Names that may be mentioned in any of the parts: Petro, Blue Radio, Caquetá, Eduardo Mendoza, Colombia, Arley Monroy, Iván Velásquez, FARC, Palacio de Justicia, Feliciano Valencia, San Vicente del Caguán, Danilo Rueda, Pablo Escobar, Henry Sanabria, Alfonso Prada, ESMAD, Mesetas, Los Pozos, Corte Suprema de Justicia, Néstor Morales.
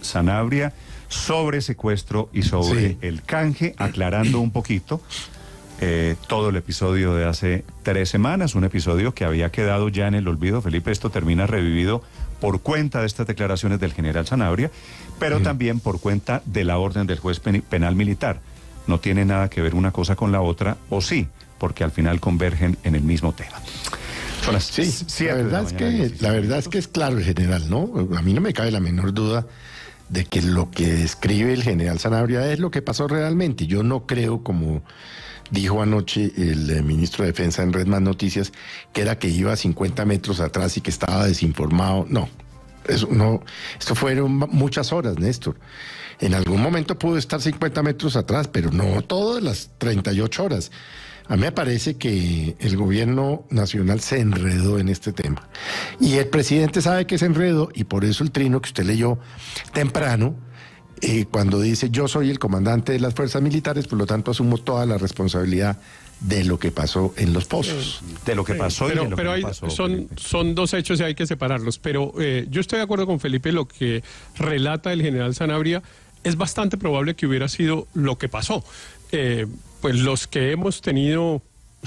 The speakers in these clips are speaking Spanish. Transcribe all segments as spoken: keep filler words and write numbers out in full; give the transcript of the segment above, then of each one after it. Sanabria sobre secuestro y sobre sí. el canje, aclarando un poquito eh, todo el episodio de hace tres semanas, un episodio que había quedado ya en el olvido. Felipe, esto termina revivido por cuenta de estas declaraciones del general Sanabria, pero sí. también por cuenta de la orden del juez penal militar. No tiene nada que ver una cosa con la otra, o sí, porque al final convergen en el mismo tema. Son las sí, la verdad, es que, la verdad es que es claro el general, ¿no? A mí no me cabe la menor duda de que lo que describe el general Sanabria es lo que pasó realmente. Yo no creo, como dijo anoche el ministro de Defensa en Red Más Noticias, que era que iba cincuenta metros atrás y que estaba desinformado. No, eso no, esto fueron muchas horas, Néstor. En algún momento pudo estar cincuenta metros atrás, pero no todas las treinta y ocho horas. A mí me parece que el gobierno nacional se enredó en este tema. Y el presidente sabe que se enredó, y por eso el trino que usted leyó temprano, eh, cuando dice yo soy el comandante de las fuerzas militares, por lo tanto asumo toda la responsabilidad de lo que pasó en los pozos. De lo que pasó pero, y de lo pero que hay, pasó. Son, son dos hechos y hay que separarlos. Pero eh, yo estoy de acuerdo con Felipe, lo que relata el general Sanabria es bastante probable que hubiera sido lo que pasó. Eh, Pues los que hemos tenido,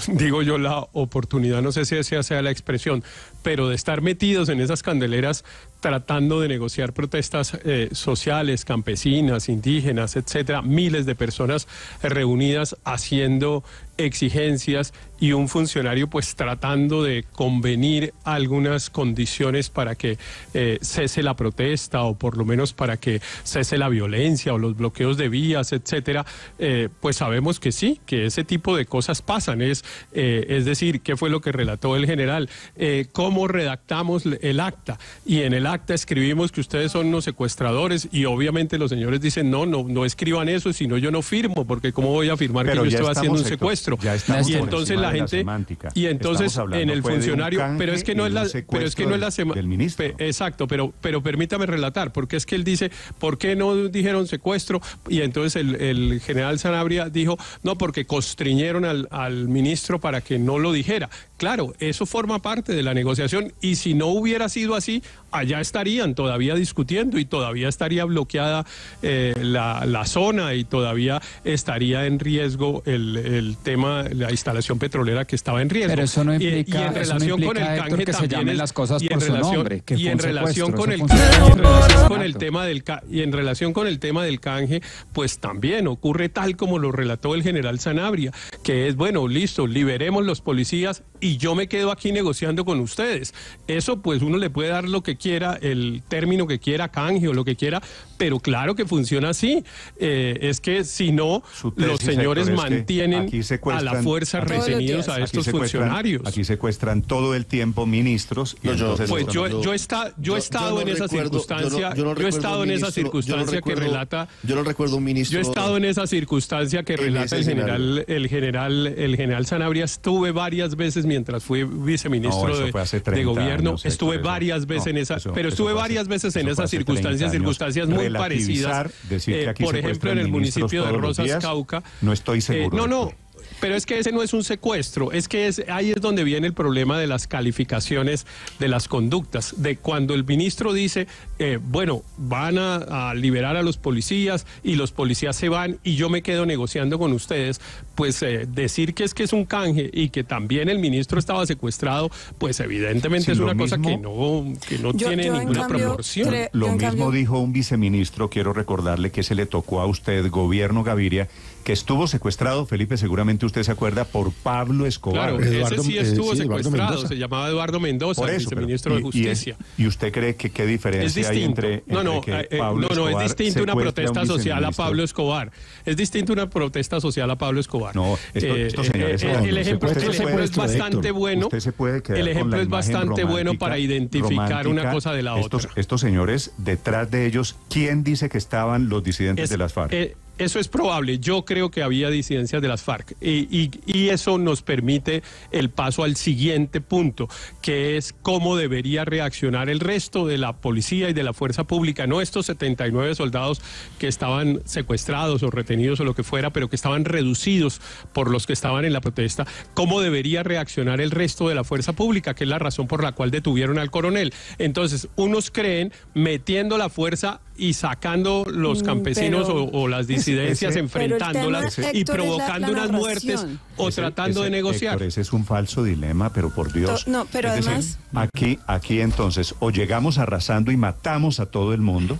digo yo, la oportunidad, no sé si esa sea la expresión, pero de estar metidos en esas candeleras tratando de negociar protestas eh, sociales, campesinas, indígenas, etcétera, miles de personas reunidas haciendo exigencias y un funcionario pues tratando de convenir algunas condiciones para que eh, cese la protesta o por lo menos para que cese la violencia o los bloqueos de vías, etcétera, eh, pues sabemos que sí, que ese tipo de cosas pasan. Es, eh, es decir, ¿qué fue lo que relató el general? Eh, ¿Cómo redactamos el acta? Y en el acta escribimos que ustedes son los secuestradores y obviamente los señores dicen no, no, no escriban eso, sino yo no firmo, porque ¿cómo voy a firmar pero que yo estoy haciendo un secuestro? Ya y entonces la gente la y entonces en el funcionario, pero es que no es la pero es que no es la semana del ministro. Pe, exacto, pero pero permítame relatar, porque es que él dice, ¿por qué no dijeron secuestro? Y entonces el, el general Sanabria dijo, "No, porque constriñeron al al ministro para que no lo dijera." Claro, eso forma parte de la negociación y si no hubiera sido así, allá estarían todavía discutiendo y todavía estaría bloqueada eh, la, la zona y todavía estaría en riesgo el, el tema, la instalación petrolera que estaba en riesgo. Pero eso no implica, y, y en relación no implica, con el canje, Héctor, que también se llamen las cosas por su nombre. Y en relación con el tema del y en relación con el tema del canje, pues también ocurre tal como lo relató el general Sanabria, que es bueno, listo, liberemos los policías y Y yo me quedo aquí negociando con ustedes. Eso pues uno le puede dar lo que quiera, el término que quiera, canje o lo que quiera, pero claro que funciona así. Eh, es que si no, los señores mantienen a la fuerza retenidos a estos funcionarios. Aquí secuestran todo el tiempo ministros. Y no, yo, pues yo, yo, yo, está, yo he estado yo, yo en no esa recuerdo, circunstancia. Yo, no, yo, no yo he estado en ministro, esa circunstancia no recuerdo, que relata. Yo no recuerdo un ministro. Yo he estado en esa circunstancia que relata el general, el general, el general Sanabria. Estuve varias veces mientras fui viceministro no, de, de gobierno, años, estuve eso, varias veces no, en esa, eso, pero estuve varias veces en esas circunstancias, circunstancias muy parecidas, eh, por ejemplo en el municipio de Rosas, días, Cauca. No estoy seguro. Eh, no, no. Pero es que ese no es un secuestro, es que es, ahí es donde viene el problema de las calificaciones de las conductas, de cuando el ministro dice, eh, bueno, van a, a liberar a los policías y los policías se van y yo me quedo negociando con ustedes, pues eh, decir que es que es un canje y que también el ministro estaba secuestrado, pues evidentemente sí, es una mismo, cosa que no, que no yo, tiene yo ninguna cambio, proporción. Tre, lo mismo cambio. Dijo un viceministro, quiero recordarle que se le tocó a usted, gobierno Gaviria, que estuvo secuestrado, Felipe, seguramente usted se acuerda, por Pablo Escobar. Claro, Eduardo, ese sí estuvo eh, sí, secuestrado, se llamaba Eduardo Mendoza, por eso, viceministro pero, y, de Justicia. Y, es, ¿Y usted cree que qué diferencia hay entre, entre no, no, que eh, Pablo no, no, Escobar es distinto una protesta un social a Pablo Escobar. Es distinto una protesta social a Pablo Escobar. No, esto, eh, esto señores, eh, el, el ejemplo, el ejemplo es bastante Héctor, bueno. Usted se puede quedar el ejemplo es bastante bueno para identificar una cosa de la estos, otra. Estos señores, detrás de ellos, ¿quién dice que estaban los disidentes es, de las FARC? Eh, Eso es probable, yo creo que había disidencias de las FARC y, y, y eso nos permite el paso al siguiente punto, que es cómo debería reaccionar el resto de la policía y de la fuerza pública, no estos setenta y nueve soldados que estaban secuestrados o retenidos o lo que fuera, pero que estaban reducidos por los que estaban en la protesta, cómo debería reaccionar el resto de la fuerza pública, que es la razón por la cual detuvieron al coronel. Entonces, unos creen metiendo la fuerza y sacando los campesinos pero, o, o las disidencias, ese, enfrentándolas tema, y Héctor, provocando unas muertes o ese, tratando ese, de negociar. Héctor, ese es un falso dilema, pero por Dios. To, no, pero es además... decir, aquí, aquí entonces, o llegamos arrasando y matamos a todo el mundo,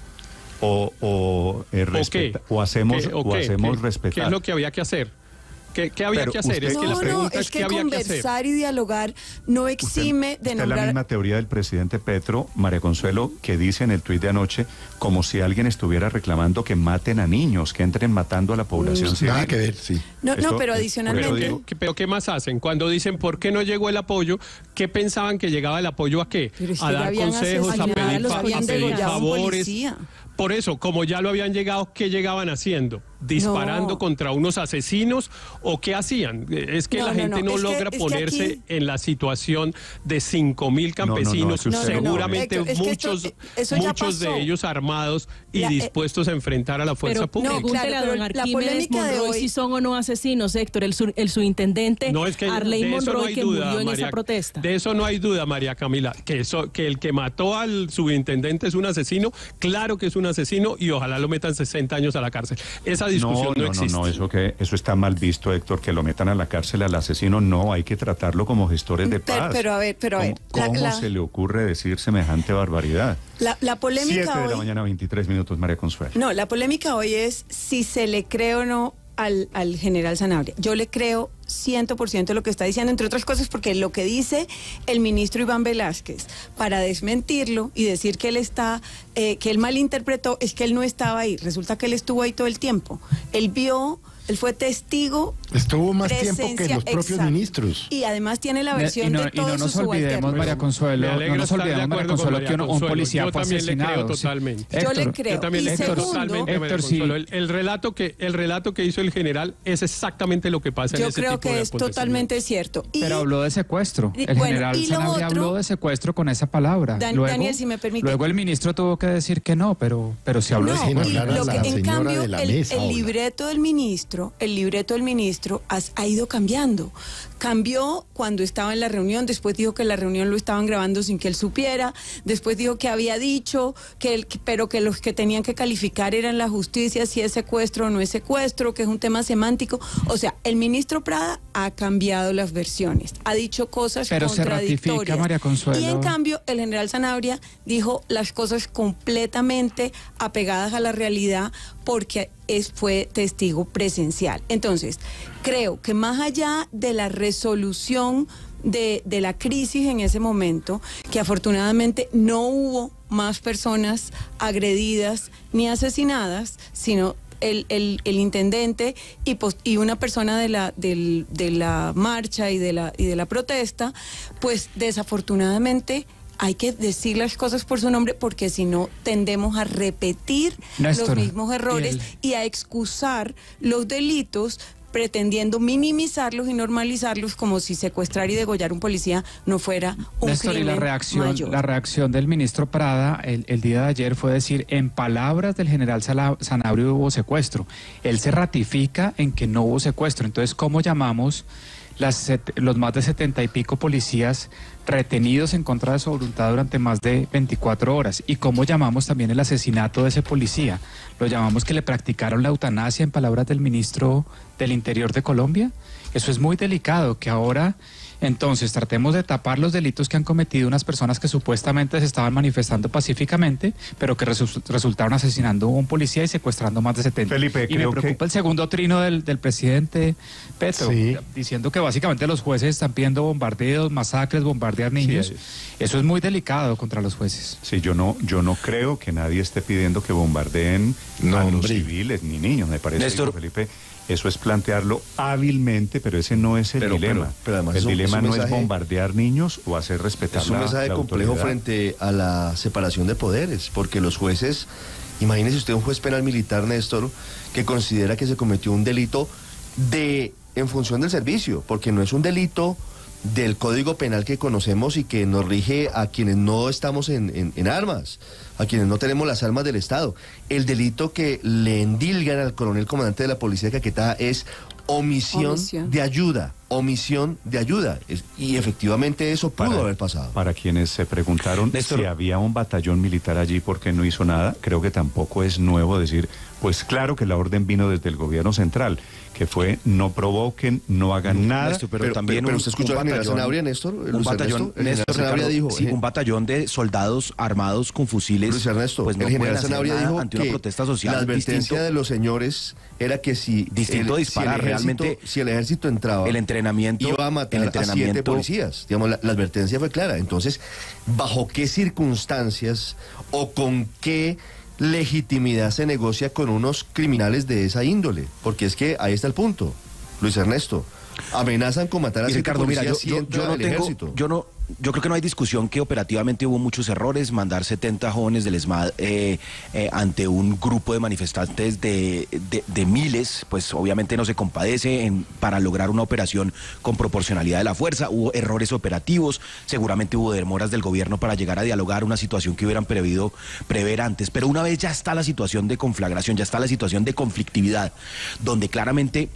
o, o, eh, respeta, okay, o hacemos, okay, okay, o hacemos okay, respetar. ¿Qué es lo que había que hacer? ¿Qué, qué había pero que hacer? Usted, es que no, la pregunta no, es, es que, que había conversar que hacer. Y dialogar no exime usted, de nombrar... Es la misma teoría del presidente Petro, María Consuelo, que dice en el tuit de anoche, como si alguien estuviera reclamando que maten a niños, que entren matando a la población mm, civil. Nada que ver, sí. No, Esto, no pero adicionalmente... Pero, digo, ¿qué, pero ¿qué más hacen? Cuando dicen, ¿por qué no llegó el apoyo? ¿Qué pensaban que llegaba el apoyo a qué? Si a dar consejos, a pedir, a pedir, a pedir favores... Por eso, como ya lo habían llegado, ¿qué llegaban haciendo? ¿Disparando no. contra unos asesinos o qué hacían? Es que no, la no, gente no, no logra que, ponerse aquí... en la situación de cinco mil campesinos, no, no, no, seguramente no, no, no. muchos, esto, eso muchos de ellos armados y la, dispuestos eh, a enfrentar a la fuerza pero, pública. No, claro, pero la polémica de hoy si son o no asesinos, Héctor, el, su, el subintendente no, es que Arley Monroy no que duda, murió en María, esa protesta. De eso no hay duda, María Camila, que, eso, que el que mató al subintendente es un asesino, claro que es un Un asesino y ojalá lo metan sesenta años a la cárcel. Esa discusión no, no, no existe. No, no, eso que eso está mal visto, Héctor, que lo metan a la cárcel al asesino. No, hay que tratarlo como gestores de paz. Pero, pero a ver, pero a ver. ¿Cómo, la, cómo la, se le ocurre decir semejante barbaridad? La, la polémica Siete hoy, de la mañana, veintitrés minutos, María Consuelo. No, la polémica hoy es si se le cree o no al, al general Sanabria. Yo le creo cien por ciento lo que está diciendo, entre otras cosas porque lo que dice el ministro Iván Velásquez para desmentirlo y decir que él está, eh, que él malinterpretó, es que él no estaba ahí, resulta que él estuvo ahí todo el tiempo, él vio, él fue testigo, estuvo más presencia, tiempo que los propios exacto, ministros y además tiene la versión y no, de todos y no nos sus olvidemos María Consuelo, no nos olvidemos María Consuelo María que un, un policía yo fue asesinado sí. Héctor, yo le creo yo también le creo totalmente Héctor, sí. el, el, relato que, el relato que hizo el general es exactamente lo que pasa yo en ese creo que es totalmente cierto. Y, pero habló de secuestro. El bueno, general Sanabria otro, habló de secuestro con esa palabra. Dan, luego, Daniel, si me permite. Luego el ministro tuvo que decir que no, pero, pero se habló no, de secuestro. En cambio, el, el libreto del ministro, el libreto del ministro has, ha ido cambiando. Cambió cuando estaba en la reunión, después dijo que la reunión lo estaban grabando sin que él supiera, después dijo que había dicho, que él, pero que los que tenían que calificar eran la justicia, si es secuestro o no es secuestro, que es un tema semántico. O sea, el ministro Prada ha cambiado las versiones, ha dicho cosas pero contradictorias. Pero se ratifica, María Consuelo. Y en cambio, el general Sanabria dijo las cosas completamente apegadas a la realidad porque es, fue testigo presencial. Entonces, creo que más allá de la resolución de, de la crisis en ese momento, que afortunadamente no hubo más personas agredidas ni asesinadas, sino... El, el, el intendente y, post, y una persona de la, del, de la marcha y de la, y de la protesta, pues desafortunadamente hay que decir las cosas por su nombre porque si no tendemos a repetir Néstor, los mismos errores y, el... y a excusar los delitos pretendiendo minimizarlos y normalizarlos como si secuestrar y degollar un policía no fuera un Néstor, crimen y la reacción, mayor. La reacción del ministro Prada el, el día de ayer fue decir, en palabras del general Sanabria hubo secuestro. Él se ratifica en que no hubo secuestro. Entonces, ¿cómo llamamos las, los más de setenta y pico policías retenidos en contra de su voluntad durante más de veinticuatro horas? ¿Y cómo llamamos también el asesinato de ese policía? ¿Lo llamamos que le practicaron la eutanasia en palabras del ministro del Interior de Colombia? Eso es muy delicado, que ahora entonces tratemos de tapar los delitos que han cometido unas personas que supuestamente se estaban manifestando pacíficamente, pero que resu resultaron asesinando a un policía y secuestrando más de setenta. Felipe, y me preocupa que... el segundo trino del, del presidente Petro, sí. diciendo que básicamente los jueces están pidiendo bombardeos, masacres, bombardear niños. Sí, es. Eso es muy delicado contra los jueces. Sí, yo no, yo no creo que nadie esté pidiendo que bombardeen no, a los civiles ni niños, me parece, Néstor... Felipe. Eso es plantearlo hábilmente, pero ese no es el pero, dilema. Pero, pero el es un, dilema es no mensaje, es bombardear niños o hacer respetar la autoridad. Es un mensaje complejo frente a la separación de poderes, porque los jueces, imagínese usted un juez penal militar, Néstor, que considera que se cometió un delito de en función del servicio, porque no es un delito del Código Penal que conocemos y que nos rige a quienes no estamos en, en, en armas, a quienes no tenemos las armas del Estado. El delito que le endilgan al coronel comandante de la policía de Caquetá es omisión, omisión. de ayuda. omisión de ayuda, y efectivamente eso pudo para, haber pasado. Para quienes se preguntaron Néstor, si había un batallón militar allí, ¿por qué no hizo nada? Creo que tampoco es nuevo decir, pues claro que la orden vino desde el gobierno central, que fue no provoquen, no hagan nada. Néstor, pero, pero también pero, pero un, usted escuchó a Henry Sanabria, Néstor, un batallón, Néstor, Néstor dijo, sí, eh, un batallón de soldados armados con fusiles. Luis Ernesto, pues no pueden hacer nada dijo ante una protesta social. La advertencia distinto, de los señores era que si distinto el, disparar si el realmente ejército, si el ejército entraba, el entrenamiento iba a matar el entrenamiento, a siete policías. Digamos, la, la advertencia fue clara. Entonces, ¿bajo qué circunstancias o con qué legitimidad se negocia con unos criminales de esa índole? Porque es que ahí está el punto, Luis Ernesto. Amenazan con matar a siete Ricardo, policías mira, yo, yo, yo no tengo, ejército. Yo no... Yo creo que no hay discusión que operativamente hubo muchos errores. Mandar setenta jóvenes del ESMAD eh, eh, ante un grupo de manifestantes de, de, de miles, pues obviamente no se compadece en, para lograr una operación con proporcionalidad de la fuerza. Hubo errores operativos, seguramente hubo demoras del gobierno para llegar a dialogar una situación que hubieran previsto prever antes. Pero una vez ya está la situación de conflagración, ya está la situación de conflictividad, donde claramente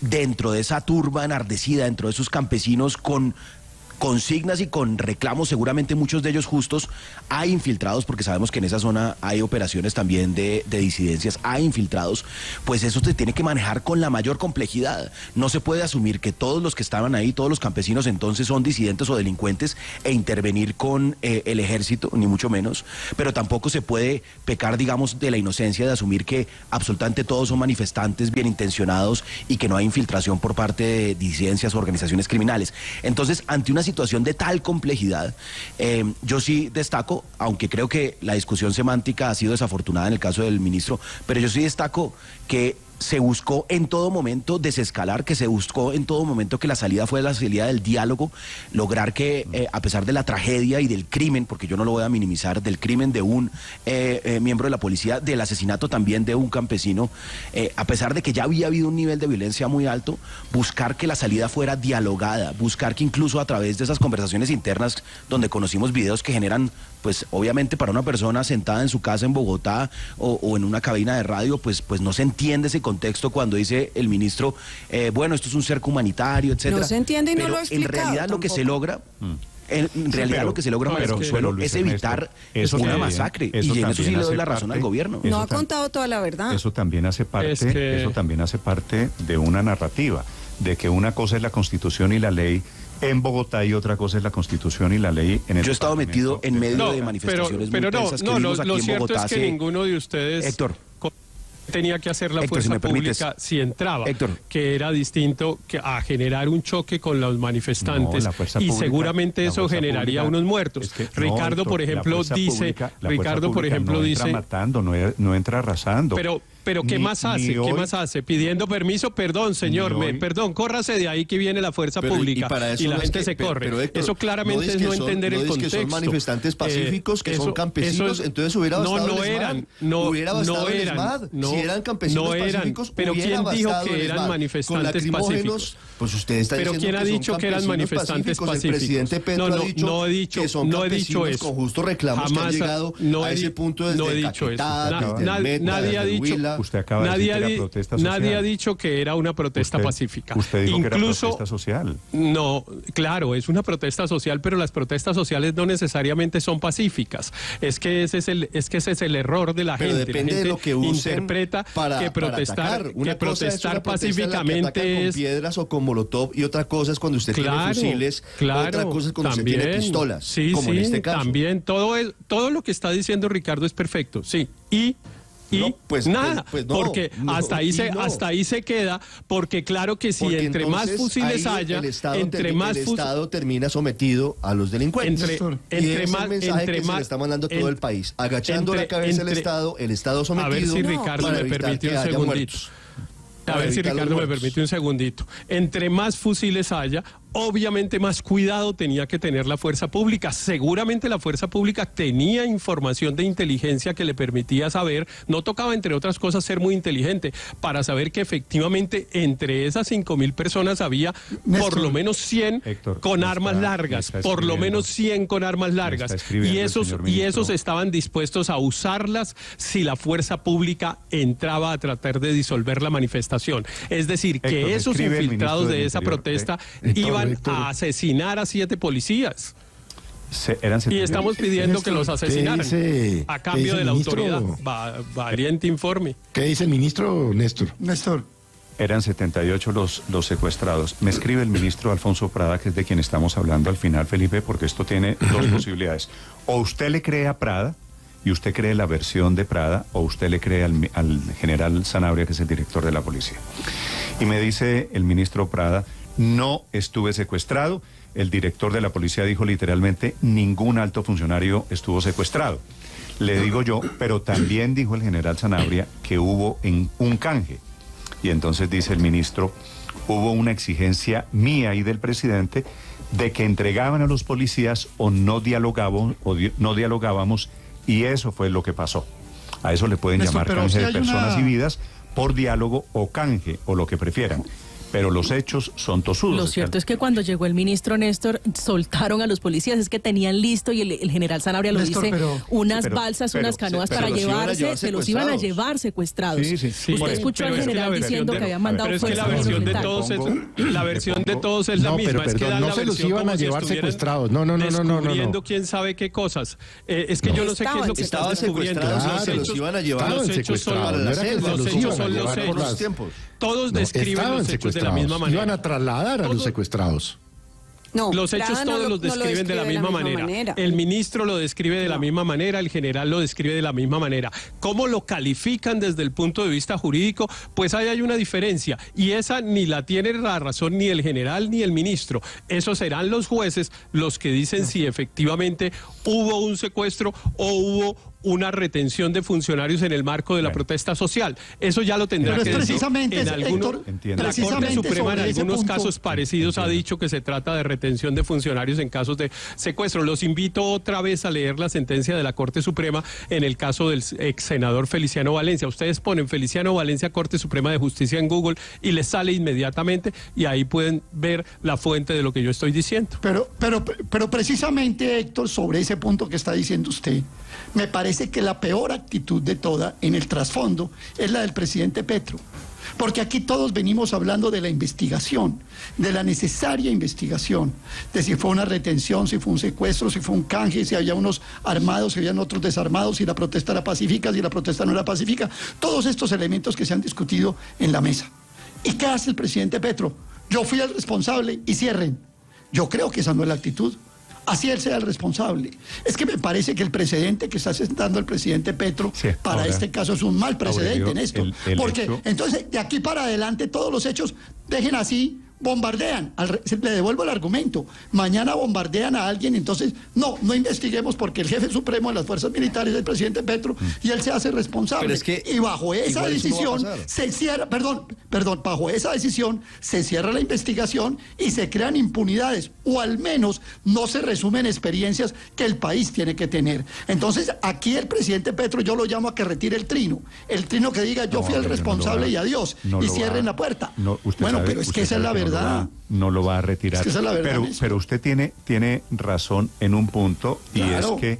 dentro de esa turba enardecida, dentro de esos campesinos con consignas y con reclamos, seguramente muchos de ellos justos, hay infiltrados, porque sabemos que en esa zona hay operaciones también de, de disidencias, hay infiltrados, pues eso se tiene que manejar con la mayor complejidad. No se puede asumir que todos los que estaban ahí, todos los campesinos entonces son disidentes o delincuentes e intervenir con eh, el ejército, ni mucho menos, pero tampoco se puede pecar, digamos, de la inocencia de asumir que absolutamente todos son manifestantes bien intencionados y que no hay infiltración por parte de disidencias o organizaciones criminales. Entonces, ante una situación de tal complejidad, eh, yo sí destaco, aunque creo que la discusión semántica ha sido desafortunada en el caso del ministro, pero yo sí destaco que se buscó en todo momento desescalar, que se buscó en todo momento que la salida fue la salida del diálogo, lograr que eh, a pesar de la tragedia y del crimen, porque yo no lo voy a minimizar, del crimen de un eh, eh, miembro de la policía, del asesinato también de un campesino, eh, a pesar de que ya había habido un nivel de violencia muy alto, buscar que la salida fuera dialogada, buscar que incluso a través de esas conversaciones internas donde conocimos videos que generan, pues obviamente para una persona sentada en su casa en Bogotá o, o en una cabina de radio, pues, pues no se entiende ese contexto cuando dice el ministro, eh, bueno, esto es un cerco humanitario, etcétera. No se entiende y pero no lo ha explicado. En realidad tampoco. Lo que se logra, en sí, realidad pero, lo que se logra pero, Consuelo, pero, es evitar Ernesto, una masacre. Eso y en eso sí le doy la razón parte, al gobierno. No ha contado toda la verdad. Eso también hace parte, es que... eso también hace parte de una narrativa, de que una cosa es la Constitución y la ley en Bogotá y otra cosa es la Constitución y la ley en el Yo he estado metido en medio no, de manifestaciones pero, pero muy tensas no, que no, vimos lo, aquí lo en cierto Bogotá es que hace... ninguno de ustedes Héctor tenía que hacer la Héctor, fuerza si pública permites. si entraba, Héctor. que era distinto que a generar un choque con los manifestantes no, y pública, seguramente eso generaría pública, unos muertos. Es que, Ricardo, no, por ejemplo, dice, pública, Ricardo, por ejemplo, no dice, entra matando, no, no entra arrasando. Pero Pero ¿qué ni, más hace? ¿Qué hoy, más hace? Pidiendo permiso, perdón, señor, me, hoy, perdón, córrase de ahí que viene la fuerza pero, pública y, y la no gente es que, se pero, corre. Pero, Héctor, eso claramente no es no son, entender no el contexto. Que son manifestantes pacíficos, eh, que eso, son campesinos, eso, entonces hubiera bastado no, no el ESMAD, eran, no, hubiera bastado no el ESMAD, no, si eran campesinos no eran, pacíficos, pero ¿quién dijo que eran manifestantes pacíficos? Pues usted está diciendo ¿Pero quién ha dicho que eran manifestantes pacíficos? El presidente Petro ha dicho que son campesinos con justos reclamos que han llegado a ese punto desde Caquetá, desde Meta, desde Huila. Usted acaba nadie de decir que era Nadie ha dicho que era una protesta usted, pacífica. Usted dijo Incluso, que era protesta social. No, claro, es una protesta social, pero las protestas sociales no necesariamente son pacíficas. Es que ese es el, es que ese es el error de la pero gente. Depende la gente de lo que usen interpreta para, que protestar, para una que protestar es pacíficamente que es con piedras o con molotov y otra cosa es cuando usted claro, tiene fusiles, claro, otra cosa es cuando también, usted tiene pistolas, sí, como sí, en este caso. También todo es, todo lo que está diciendo Ricardo es perfecto, sí. Y Y no, pues nada, pues, pues no, porque no, hasta ahí se no. hasta ahí se queda, porque claro que si porque entre entonces, más fusiles haya, el Estado entre termina, más el Estado termina sometido a los delincuentes. Entre, y entre es más, el mensaje entre que más, se le está mandando todo en, el país, agachando entre, la cabeza del Estado, el Estado sometido. A ver si Ricardo me permite un segundito. Muertos. A ver si Ricardo me permite un segundito. Entre más fusiles haya, obviamente más cuidado tenía que tener la fuerza pública. Seguramente la fuerza pública tenía información de inteligencia que le permitía saber, no tocaba entre otras cosas ser muy inteligente, para saber que efectivamente entre esas cinco mil personas había Néstor, por lo menos cien Héctor, con armas está, largas, me está por lo menos cien con armas largas, me está y esos, y esos estaban dispuestos a usarlas si la fuerza pública entraba a tratar de disolver la manifestación. Es decir, Héctor, que esos infiltrados de esa interior, protesta eh, iban a asesinar a siete policías. Se, eran y estamos pidiendo que los asesinaran dice, a cambio de la autoridad. Va, valiente informe. ¿Qué dice el ministro Néstor? Néstor. Eran setenta y ocho los, los secuestrados. Me escribe el ministro Alfonso Prada, que es de quien estamos hablando al final, Felipe, porque esto tiene dos posibilidades. O usted le cree a Prada y usted cree la versión de Prada, o usted le cree al, al general Sanabria, que es el director de la policía. Y me dice el ministro Prada: no estuve secuestrado. El director de la policía dijo literalmente: ningún alto funcionario estuvo secuestrado. Le digo yo, pero también dijo el general Sanabria que hubo en un canje. Y entonces dice el ministro, hubo una exigencia mía y del presidente de que entregaban a los policías o no dialogábamos, o di- no dialogábamos, y eso fue lo que pasó. A eso le pueden llamar canje de personas y vidas por diálogo o canje, o lo que prefieran. Pero los hechos son tosudos. Lo cierto es que cuando llegó el ministro Néstor, soltaron a los policías, es que tenían listo, y el, el general Sanabria lo Néstor, dice, pero, unas pero, balsas, pero, unas canoas pero, para pero llevarse, se los iban a llevar secuestrados. Sí, sí, sí. Usted escuchó al general diciendo que había mandado fuerza gubernamental. Pero es que la versión de todos es, la versión de todos es la no, misma. Pero, perdón, es que dan no la se los iban a llevar si secuestrados. No, no, no, no, no, no. Quién sabe qué cosas. Eh, es que no. yo no sé qué es lo que estaba descubriendo. No se los iban a llevar. Los hechos son los hechos. Por los tiempos. Todos describen los hechos de la misma manera. Iban a trasladar a los secuestrados. No, los hechos todos no, los describen no lo de la misma, de la misma manera. manera. El ministro lo describe de no. la misma manera, el general lo describe de la misma manera. ¿Cómo lo califican desde el punto de vista jurídico? Pues ahí hay una diferencia, y esa ni la tiene la razón ni el general ni el ministro. Esos serán los jueces los que dicen no. si efectivamente hubo un secuestro o hubo una retención de funcionarios en el marco de la bueno. protesta social. Eso ya lo tendrá que decir. En algunos, Héctor, la Corte Suprema en algunos punto. casos parecidos Entiendo. ha dicho que se trata de retención de funcionarios en casos de secuestro. Los invito otra vez a leer la sentencia de la Corte Suprema en el caso del ex senador Feliciano Valencia. Ustedes ponen Feliciano Valencia, Corte Suprema de Justicia en Google y les sale inmediatamente, y ahí pueden ver la fuente de lo que yo estoy diciendo. Pero, pero, pero precisamente, Héctor, sobre ese punto que está diciendo usted, me parece que la peor actitud de toda en el trasfondo es la del presidente Petro, porque aquí todos venimos hablando de la investigación, de la necesaria investigación, de si fue una retención, si fue un secuestro, si fue un canje, si había unos armados, si habían otros desarmados, si la protesta era pacífica, si la protesta no era pacífica, todos estos elementos que se han discutido en la mesa. ¿Y qué hace el presidente Petro? Yo fui el responsable y cierren. Yo creo que esa no es la actitud. Así él sea el responsable. Es que me parece que el precedente que está sentando el presidente Petro sí, para ahora, este caso es un mal precedente Aurelio, en esto. El, el porque hecho... entonces de aquí para adelante todos los hechos dejen así, bombardean. Al, le devuelvo el argumento. Mañana bombardean a alguien, entonces no, no investiguemos porque el jefe supremo de las fuerzas militares es el presidente Petro mm. y él se hace responsable. Es que y bajo esa decisión se cierra, perdón, perdón, bajo esa decisión se cierra la investigación y se crean impunidades, o al menos no se resumen experiencias que el país tiene que tener. Entonces aquí el presidente Petro, yo lo llamo a que retire el trino, el trino que diga yo no, fui el responsable no y adiós, no y cierren va. la puerta. No, bueno, sabe, pero es que esa es la verdad. No lo, va, no lo va a retirar. Es que esa es la verdad, pero, pero usted tiene, tiene razón en un punto, y claro, es que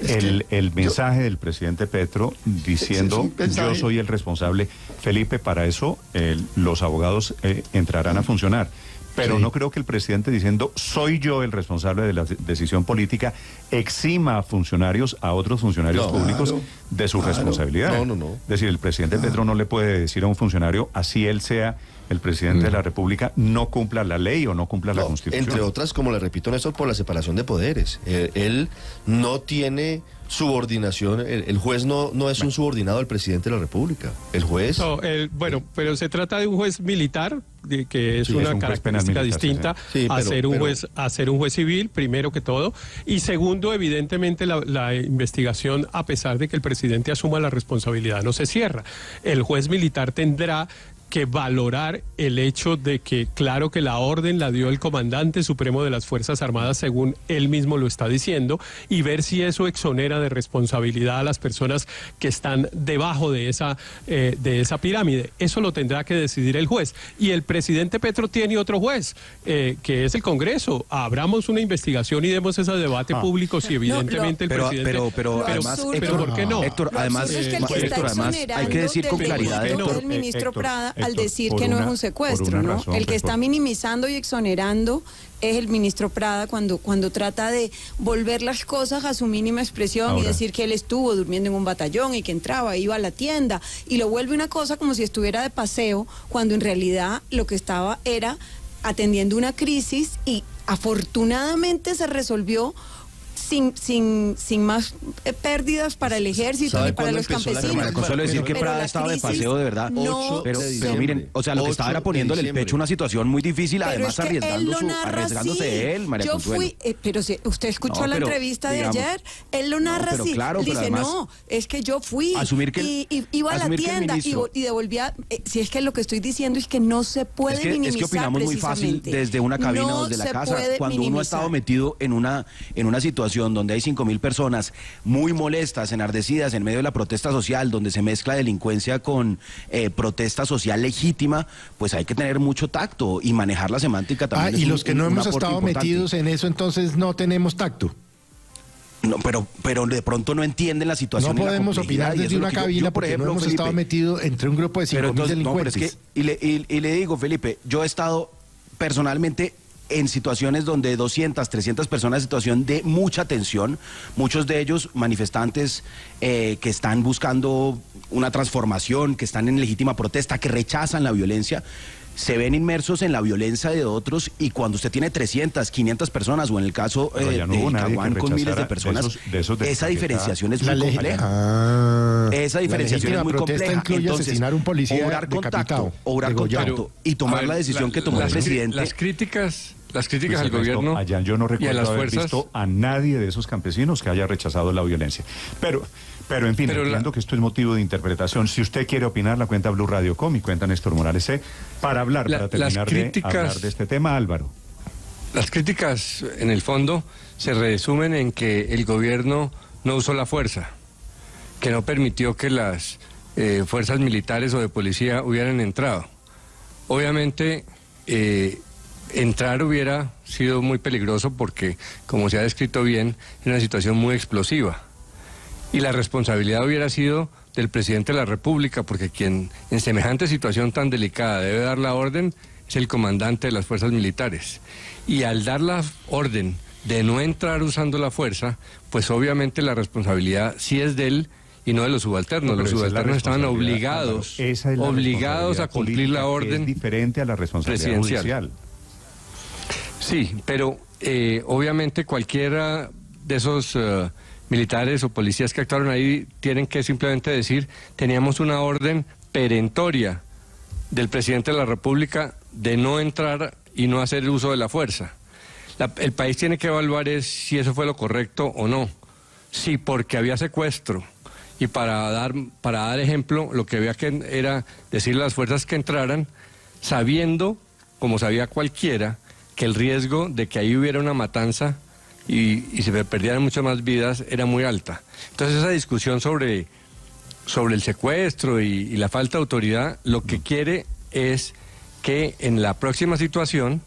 el, el mensaje yo, del presidente Petro diciendo yo soy el responsable, Felipe, para eso eh, los abogados eh, entrarán a funcionar. Pero sí. no creo que el presidente diciendo soy yo el responsable de la decisión política exima a funcionarios, a otros funcionarios no, públicos claro, de su claro. responsabilidad. No, no, no. Es decir, el presidente claro. Petro no le puede decir a un funcionario, así él sea el presidente mm. de la República, no cumpla la ley o no cumpla no, la Constitución. Entre otras, como le repito, Néstor, por la separación de poderes. Eh, él no tiene subordinación, el, el juez no, no es un subordinado al presidente de la República. El juez... No, el, bueno, pero se trata de un juez militar, de, que es sí, una es un característica militar, distinta sí, sí, a, pero, ser un pero... juez, a ser un juez civil, primero que todo. Y segundo, evidentemente, la, la investigación, a pesar de que el presidente asuma la responsabilidad, no se cierra. El juez militar tendrá que valorar el hecho de que, claro que la orden la dio el comandante supremo de las Fuerzas Armadas, según él mismo lo está diciendo, y ver si eso exonera de responsabilidad a las personas que están debajo de esa, eh, de esa pirámide. Eso lo tendrá que decidir el juez. Y el presidente Petro tiene otro juez, eh, que es el Congreso. Abramos una investigación y demos ese debate ah. público si evidentemente no, lo, el presidente... Pero, pero, pero, pero además, absurdo, Héctor, ¿por qué no? Héctor, además, es que el que Héctor, además hay que decir con claridad... No, del ministro Héctor, Prada Héctor, al decir que no una, es un secuestro, ¿no? Razón, el que está minimizando y exonerando es el ministro Prada cuando, cuando trata de volver las cosas a su mínima expresión ahora, y decir que él estuvo durmiendo en un batallón y que entraba, iba a la tienda y lo vuelve una cosa como si estuviera de paseo, cuando en realidad lo que estaba era atendiendo una crisis y afortunadamente se resolvió Sin, sin, sin más pérdidas para el ejército y para los campesinos. Con solo decir que Prada estaba de paseo, de verdad. No, pero, pero miren, o sea, lo que estaba era poniéndole el pecho una situación muy difícil, además arriesgando su, arriesgándose él, María Consuelo. Yo fui, eh, pero si, usted escuchó no, la pero, entrevista de digamos, ayer, él lo narra no, así, claro, dice, además, no, es que yo fui asumir que el, y, y iba a la tienda ministro, y, y devolvía, eh, si es que lo que estoy diciendo es que no se puede es que, minimizar. Es que opinamos muy fácil desde una cabina o desde la casa, cuando uno ha estado metido en una situación donde hay cinco mil personas muy molestas, enardecidas, en medio de la protesta social, donde se mezcla delincuencia con eh, protesta social legítima, pues hay que tener mucho tacto y manejar la semántica también. Ah, y los un, que no hemos estado importante. metidos en eso, entonces no tenemos tacto. No, pero, pero de pronto no entienden la situación. No podemos opinar desde una cabina, por ejemplo, no hemos Felipe, estado metido entre un grupo de cinco mil delincuentes. No, pero es que, y, le, y, y le digo, Felipe, yo he estado personalmente en situaciones donde doscientas, trescientas personas en situación de mucha tensión, muchos de ellos manifestantes eh, que están buscando una transformación, que están en legítima protesta, que rechazan la violencia, se ven inmersos en la violencia de otros, y cuando usted tiene trescientas, quinientas personas, o en el caso eh, no de Caguán con miles de personas, de esos, de esos de esa diferenciación es muy compleja. Ah, esa diferenciación es muy compleja. Entonces, asesinar a un policía, obrar con tacto, obrar con tacto y tomar ver, la decisión la, que tomó el presidente. Las críticas... Las críticas al gobierno. Allá yo no recuerdo haber visto a nadie de esos campesinos que haya rechazado la violencia. Pero, pero en fin, entiendo que esto es motivo de interpretación. Si usted quiere opinar, la cuenta Blue Radio Com y cuenta Néstor Morales C, para hablar, para terminar de hablar de este tema, Álvaro. Las críticas, en el fondo, se resumen en que el gobierno no usó la fuerza, que no permitió que las eh, fuerzas militares o de policía hubieran entrado. Obviamente, eh, entrar hubiera sido muy peligroso porque, como se ha descrito bien, es una situación muy explosiva. Y la responsabilidad hubiera sido del presidente de la República, porque quien en semejante situación tan delicada debe dar la orden es el comandante de las fuerzas militares. Y al dar la orden de no entrar usando la fuerza, pues obviamente la responsabilidad sí es de él y no de los subalternos. No, los subalternos estaban obligados, esa es la obligados a cumplir la orden. Es diferente a la responsabilidad judicial. Sí, pero eh, obviamente cualquiera de esos uh, militares o policías que actuaron ahí tienen que simplemente decir, teníamos una orden perentoria del presidente de la República de no entrar y no hacer uso de la fuerza. La, el país tiene que evaluar es si eso fue lo correcto o no. Sí, porque había secuestro. Y para dar, para dar ejemplo, lo que había que era decirle a las fuerzas que entraran, sabiendo, como sabía cualquiera, que el riesgo de que ahí hubiera una matanza y, y se perdieran muchas más vidas era muy alta. Entonces esa discusión sobre, sobre el secuestro y, y la falta de autoridad, lo que quiere es que en la próxima situación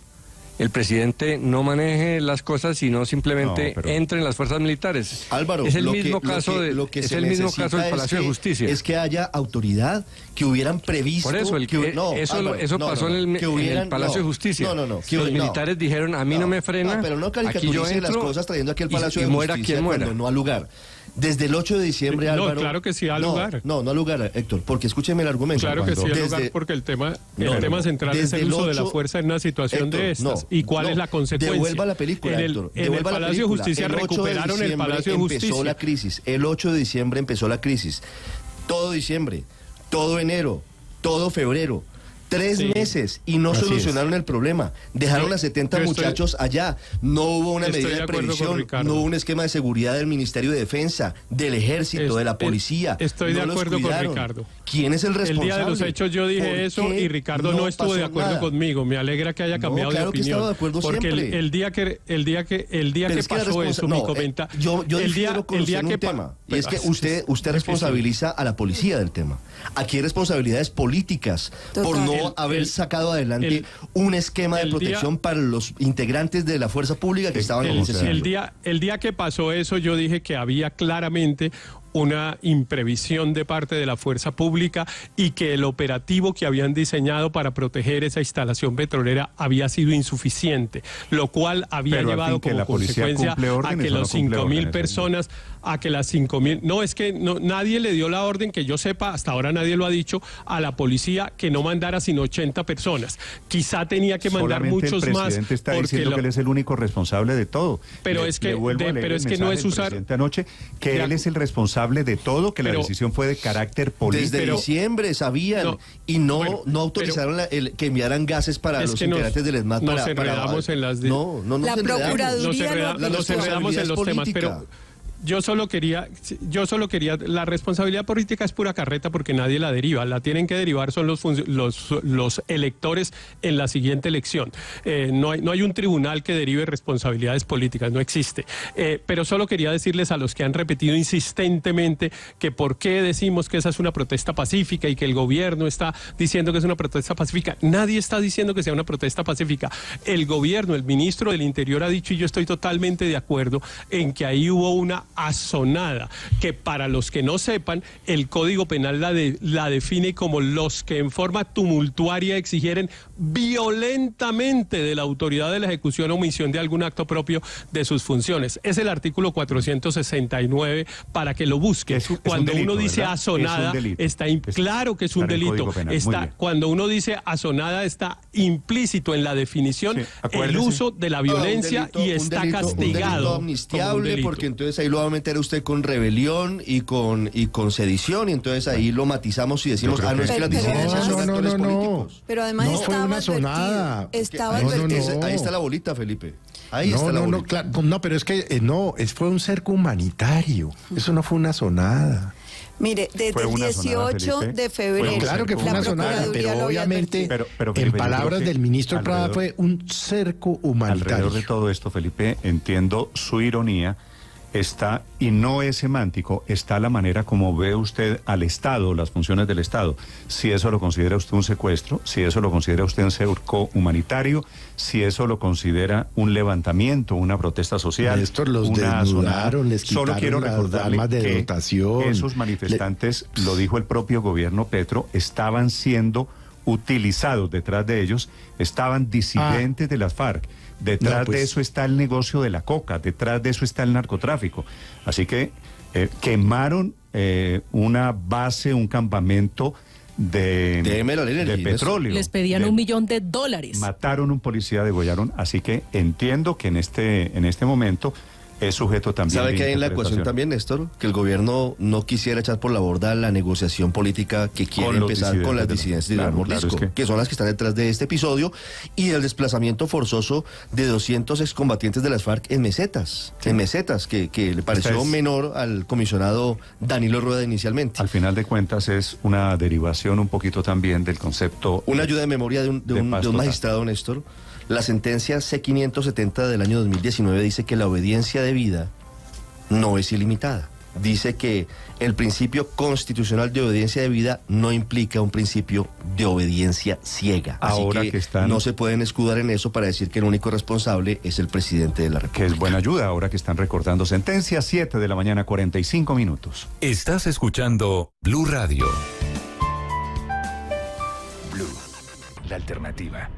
el presidente no maneje las cosas, sino simplemente no, pero... entre en las fuerzas militares. Álvaro, es el lo mismo que, caso lo que, de, lo que es se el mismo caso del Palacio es que, de Justicia. Es que haya autoridad, que hubieran previsto. Por eso, el, que, no, eso, Álvaro, eso no, pasó no, no, en, el, hubieran, en el Palacio no, de Justicia. No, no, no. Que, los militares no, dijeron, a mí no, no me frena. No, pero no caricaturice las cosas trayendo aquí el Palacio y, de y muera, Justicia muera. Cuando no ha lugar. Desde el ocho de diciembre, Álvaro... No, claro que sí da lugar. No, no, no da lugar, Héctor, porque escúcheme el argumento. Claro que sí da lugar, porque el tema, no, el tema central es el uso de la fuerza en una situación Héctor, de estas. No, ¿y cuál no, es la consecuencia? Devuelva la película, en el, Héctor. En el Palacio de Justicia recuperaron el Palacio de Justicia. Empezó la crisis, el ocho de diciembre empezó la crisis. Todo diciembre, todo enero, todo febrero. Tres sí. meses y no Así solucionaron es. el problema. Dejaron yo, a setenta muchachos estoy, allá. No hubo una medida de, de previsión, no hubo un esquema de seguridad del Ministerio de Defensa, del Ejército, es, de la Policía. Es, estoy no de acuerdo con Ricardo. ¿Quién es el responsable? El día de los hechos yo dije eso y Ricardo no, no estuvo de acuerdo nada. conmigo. Me alegra que haya cambiado no, claro de opinión. Que de porque el, el día que el día que el día Pero que pasó que eso, no, mi comenta. Eh, yo yo el día, el día que tema y es que usted usted responsabiliza a la policía del tema. Aquí hay responsabilidades políticas por no El, haber el, sacado adelante el, un esquema de protección día, para los integrantes de la fuerza pública que estaban en el, el día el día que pasó eso yo dije que había claramente una imprevisión de parte de la fuerza pública y que el operativo que habían diseñado para proteger esa instalación petrolera había sido insuficiente, lo cual había Pero llevado como consecuencia a que los cinco mil personas, a que las cinco mil, no es que no, nadie le dio la orden que yo sepa, hasta ahora nadie lo ha dicho, a la policía que no mandara sino ochenta personas, quizá tenía que mandar Solamente muchos más. El presidente más está diciendo lo... que él es el único responsable de todo. Pero le, es que, de, pero es que no es usar anoche que ya, él es el responsable. de todo, que pero, la decisión fue de carácter político. Desde pero, diciembre sabían no, y no, bueno, no autorizaron pero, la, el, que enviaran gases para los integrantes del ESMAD. Nos para, enredamos para, en las... De, no, no, no la Procuraduría... Nos, no, nos enredamos en los política. temas, pero... Yo solo quería, yo solo quería, la responsabilidad política es pura carreta porque nadie la deriva, la tienen que derivar son los los, los electores en la siguiente elección. Eh, no hay, no hay un tribunal que derive responsabilidades políticas, no existe. Eh, pero solo quería decirles a los que han repetido insistentemente que por qué decimos que esa es una protesta pacífica y que el gobierno está diciendo que es una protesta pacífica. Nadie está diciendo que sea una protesta pacífica. El gobierno, el ministro del Interior ha dicho, y yo estoy totalmente de acuerdo, en que ahí hubo una asonada, que para los que no sepan, el Código Penal la, de, la define como los que en forma tumultuaria exigieren violentamente de la autoridad de la ejecución o omisión de algún acto propio de sus funciones. Es el artículo cuatrocientos sesenta y nueve para que lo busque. Es, es cuando un delito, uno dice ¿verdad? asonada, es está in, claro que es un delito. Está, cuando uno dice asonada, está implícito en la definición sí, el uso de la violencia oh, delito, y está delito, castigado. Amnistiable, porque entonces ahí lo va a meter usted con rebelión y con y con sedición, y entonces ahí lo matizamos y decimos, ah, no es que las disidencias son actores políticos. Pero además estaba sonada. Estaba Ahí está la bolita, Felipe. Ahí está la bolita. No, pero es que no, fue un cerco humanitario. Eso no fue una sonada. Mire, desde el dieciocho de febrero. Pues claro que fue una sonada, pero obviamente, pero, pero, Felipe, en palabras del ministro Prada, fue un cerco humanitario. Alrededor de todo esto, Felipe, entiendo su ironía. Está, y no es semántico, está la manera como ve usted al Estado, las funciones del Estado. Si eso lo considera usted un secuestro, si eso lo considera usted un cerco humanitario, si eso lo considera un levantamiento, una protesta social. Néstor, los una desnudaron, les quitaron Solo quiero recordarle las damas de dotación. Que esos manifestantes, Le... lo dijo el propio gobierno Petro, estaban siendo utilizados detrás de ellos, estaban disidentes ah. de las FARC. Detrás no, pues. de eso está el negocio de la coca, detrás de eso está el narcotráfico. Así que eh, quemaron eh, una base, un campamento de, de, de petróleo. Les pedían de, un millón de dólares. Mataron un policía, degollaron. Así que entiendo que en este, en este momento es sujeto también. ¿Sabe que hay en la ecuación también, Néstor? Que el gobierno no quisiera echar por la borda la negociación política que quiere empezar con las disidencias del Mordisco, claro, es que... que son las que están detrás de este episodio y el desplazamiento forzoso de doscientos excombatientes de las FARC en mesetas, sí. en mesetas, que, que le pareció es... menor al comisionado Danilo Rueda inicialmente. Al final de cuentas es una derivación un poquito también del concepto... Una ayuda de memoria de un, de de un, de un magistrado, Néstor. La sentencia C quinientos setenta del año dos mil diecinueve dice que la obediencia debida no es ilimitada. Dice que el principio constitucional de obediencia debida no implica un principio de obediencia ciega. Ahora Así que, que están... no se pueden escudar en eso para decir que el único responsable es el presidente de la República. Que es buena ayuda ahora que están recordando sentencia. Siete de la mañana, cuarenta y cinco minutos. Estás escuchando Blue Radio. Blue, la alternativa.